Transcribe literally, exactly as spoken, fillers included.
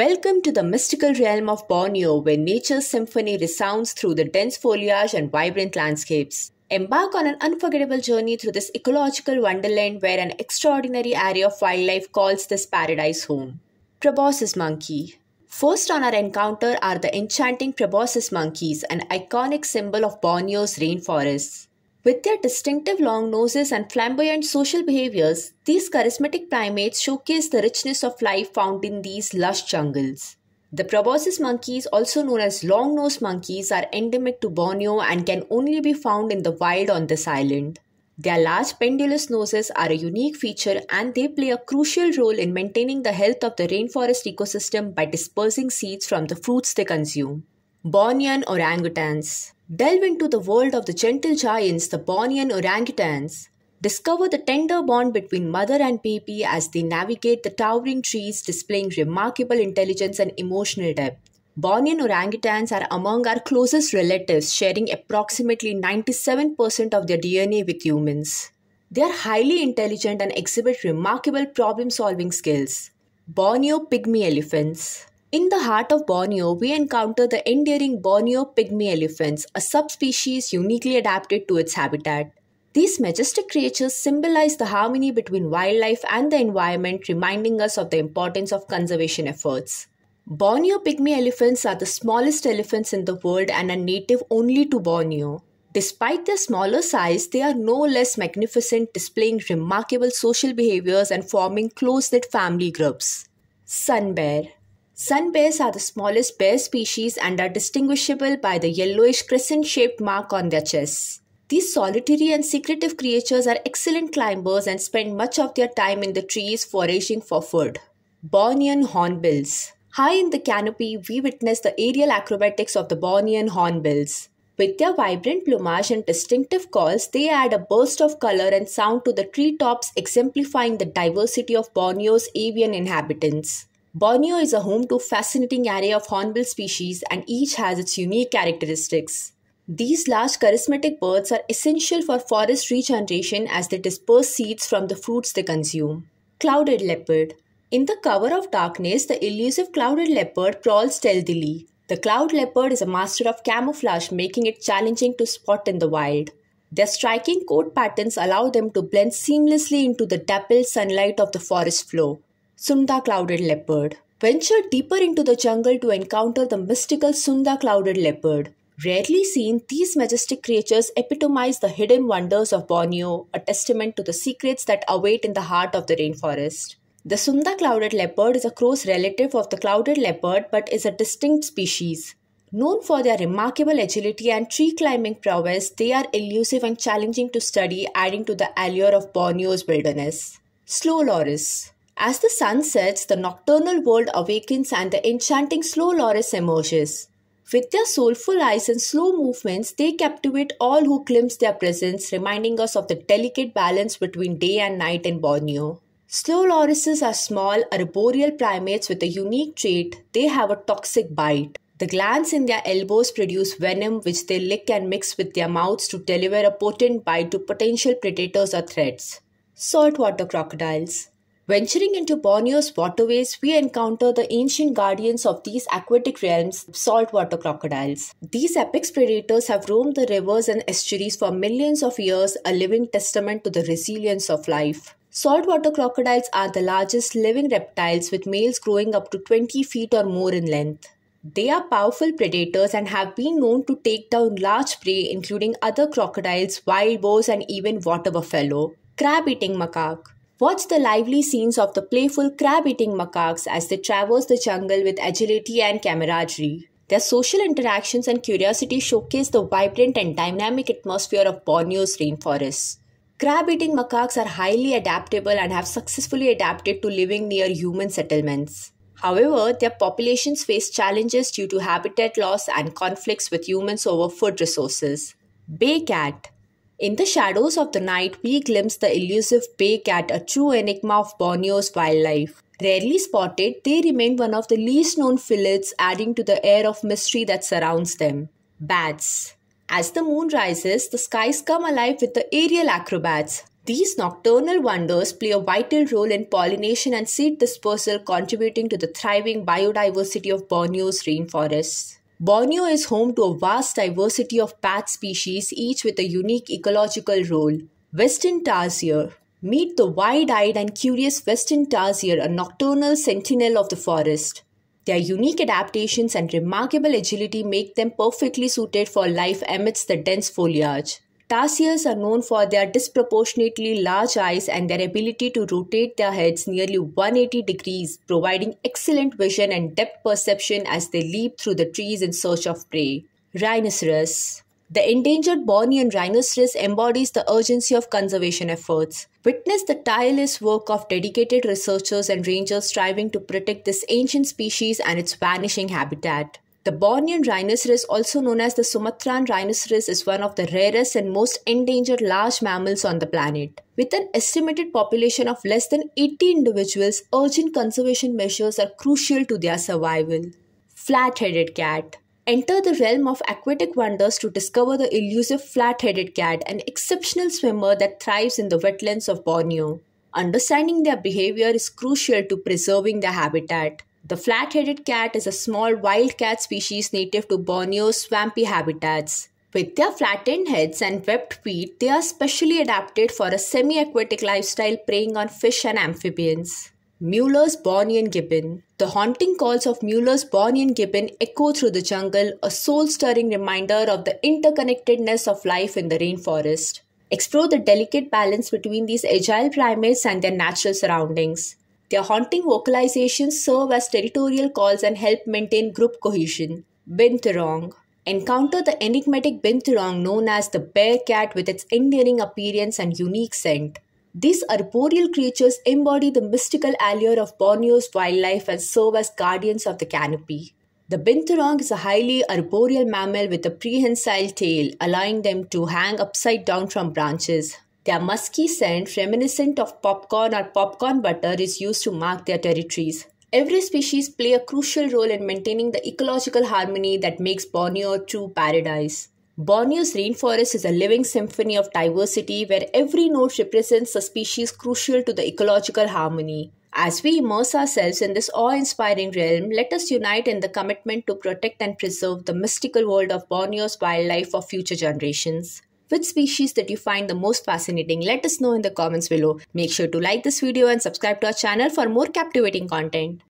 Welcome to the mystical realm of Borneo, where nature's symphony resounds through the dense foliage and vibrant landscapes. Embark on an unforgettable journey through this ecological wonderland where an extraordinary area of wildlife calls this paradise home. Proboscis monkey. First on our encounter are the enchanting proboscis monkeys, an iconic symbol of Borneo's rainforests. With their distinctive long noses and flamboyant social behaviors, these charismatic primates showcase the richness of life found in these lush jungles. The proboscis monkeys, also known as long-nosed monkeys, are endemic to Borneo and can only be found in the wild on this island. Their large pendulous noses are a unique feature, and they play a crucial role in maintaining the health of the rainforest ecosystem by dispersing seeds from the fruits they consume. Bornean orangutans. Delve into the world of the gentle giants, the Bornean orangutans. Discover the tender bond between mother and baby as they navigate the towering trees, displaying remarkable intelligence and emotional depth. Bornean orangutans are among our closest relatives, sharing approximately ninety-seven percent of their D N A with humans. They are highly intelligent and exhibit remarkable problem-solving skills. Borneo Pygmy Elephants. In the heart of Borneo, we encounter the endearing Borneo Pygmy Elephants, a subspecies uniquely adapted to its habitat. These majestic creatures symbolize the harmony between wildlife and the environment, reminding us of the importance of conservation efforts. Borneo pygmy elephants are the smallest elephants in the world and are native only to Borneo. Despite their smaller size, they are no less magnificent, displaying remarkable social behaviors and forming close-knit family groups. Sun bear. Sun bears are the smallest bear species and are distinguishable by the yellowish crescent-shaped mark on their chests. These solitary and secretive creatures are excellent climbers and spend much of their time in the trees foraging for food. Bornean hornbills. High in the canopy, we witness the aerial acrobatics of the Bornean hornbills. With their vibrant plumage and distinctive calls, they add a burst of color and sound to the treetops, exemplifying the diversity of Borneo's avian inhabitants. Borneo is a home to a fascinating array of hornbill species, and each has its unique characteristics. These large charismatic birds are essential for forest regeneration as they disperse seeds from the fruits they consume. Clouded leopard. In the cover of darkness, the elusive clouded leopard crawls stealthily. The cloud leopard is a master of camouflage, making it challenging to spot in the wild. Their striking coat patterns allow them to blend seamlessly into the dappled sunlight of the forest floor. Sunda clouded leopard. Venture deeper into the jungle to encounter the mystical Sunda clouded leopard. Rarely seen, these majestic creatures epitomize the hidden wonders of Borneo, a testament to the secrets that await in the heart of the rainforest. The Sunda clouded leopard is a close relative of the clouded leopard but is a distinct species. Known for their remarkable agility and tree-climbing prowess, they are elusive and challenging to study, adding to the allure of Borneo's wilderness. Slow Loris. As the sun sets, the nocturnal world awakens and the enchanting Slow Loris emerges. With their soulful eyes and slow movements, they captivate all who glimpse their presence, reminding us of the delicate balance between day and night in Borneo. Slow lorises are small, arboreal primates with a unique trait. They have a toxic bite. The glands in their elbows produce venom, which they lick and mix with their mouths to deliver a potent bite to potential predators or threats. Saltwater crocodiles. Venturing into Borneo's waterways, we encounter the ancient guardians of these aquatic realms, saltwater crocodiles. These apex predators have roamed the rivers and estuaries for millions of years, a living testament to the resilience of life. Saltwater crocodiles are the largest living reptiles, with males growing up to twenty feet or more in length. They are powerful predators and have been known to take down large prey, including other crocodiles, wild boars, and even water buffalo. Crab-eating macaque. Watch the lively scenes of the playful crab-eating macaques as they traverse the jungle with agility and camaraderie. Their social interactions and curiosity showcase the vibrant and dynamic atmosphere of Borneo's rainforests. Crab-eating macaques are highly adaptable and have successfully adapted to living near human settlements. However, their populations face challenges due to habitat loss and conflicts with humans over food resources. Bay cat. In the shadows of the night, we glimpse the elusive bay cat, a true enigma of Borneo's wildlife. Rarely spotted, they remain one of the least known felids, adding to the air of mystery that surrounds them. Bats. As the moon rises, the skies come alive with the aerial acrobats. These nocturnal wonders play a vital role in pollination and seed dispersal, contributing to the thriving biodiversity of Borneo's rainforests. Borneo is home to a vast diversity of bat species, each with a unique ecological role. Western Tarsier. Meet the wide-eyed and curious Western Tarsier, a nocturnal sentinel of the forest. Their unique adaptations and remarkable agility make them perfectly suited for life amidst the dense foliage. Tarsiers are known for their disproportionately large eyes and their ability to rotate their heads nearly one hundred eighty degrees, providing excellent vision and depth perception as they leap through the trees in search of prey. Rhinoceros. The endangered Bornean rhinoceros embodies the urgency of conservation efforts. Witness the tireless work of dedicated researchers and rangers striving to protect this ancient species and its vanishing habitat. The Bornean rhinoceros, also known as the Sumatran rhinoceros, is one of the rarest and most endangered large mammals on the planet. With an estimated population of less than eighty individuals, urgent conservation measures are crucial to their survival. Flat-headed cat. Enter the realm of aquatic wonders to discover the elusive flat-headed cat, an exceptional swimmer that thrives in the wetlands of Borneo. Understanding their behavior is crucial to preserving their habitat. The flat-headed cat is a small wildcat species native to Borneo's swampy habitats. With their flattened heads and webbed feet, they are specially adapted for a semi-aquatic lifestyle, preying on fish and amphibians. Mueller's Bornean Gibbon. The haunting calls of Mueller's Bornean Gibbon echo through the jungle, a soul-stirring reminder of the interconnectedness of life in the rainforest. Explore the delicate balance between these agile primates and their natural surroundings. Their haunting vocalizations serve as territorial calls and help maintain group cohesion. Binturong. Encounter the enigmatic binturong, known as the bay cat, with its endearing appearance and unique scent. These arboreal creatures embody the mystical allure of Borneo's wildlife and serve as guardians of the canopy. The binturong is a highly arboreal mammal with a prehensile tail, allowing them to hang upside down from branches. Their musky scent, reminiscent of popcorn or popcorn butter, is used to mark their territories. Every species plays a crucial role in maintaining the ecological harmony that makes Borneo a true paradise. Borneo's rainforest is a living symphony of diversity, where every note represents a species crucial to the ecological harmony. As we immerse ourselves in this awe-inspiring realm, let us unite in the commitment to protect and preserve the mystical world of Borneo's wildlife for future generations. Which species that you find the most fascinating? Let us know in the comments below. Make sure to like this video and subscribe to our channel for more captivating content.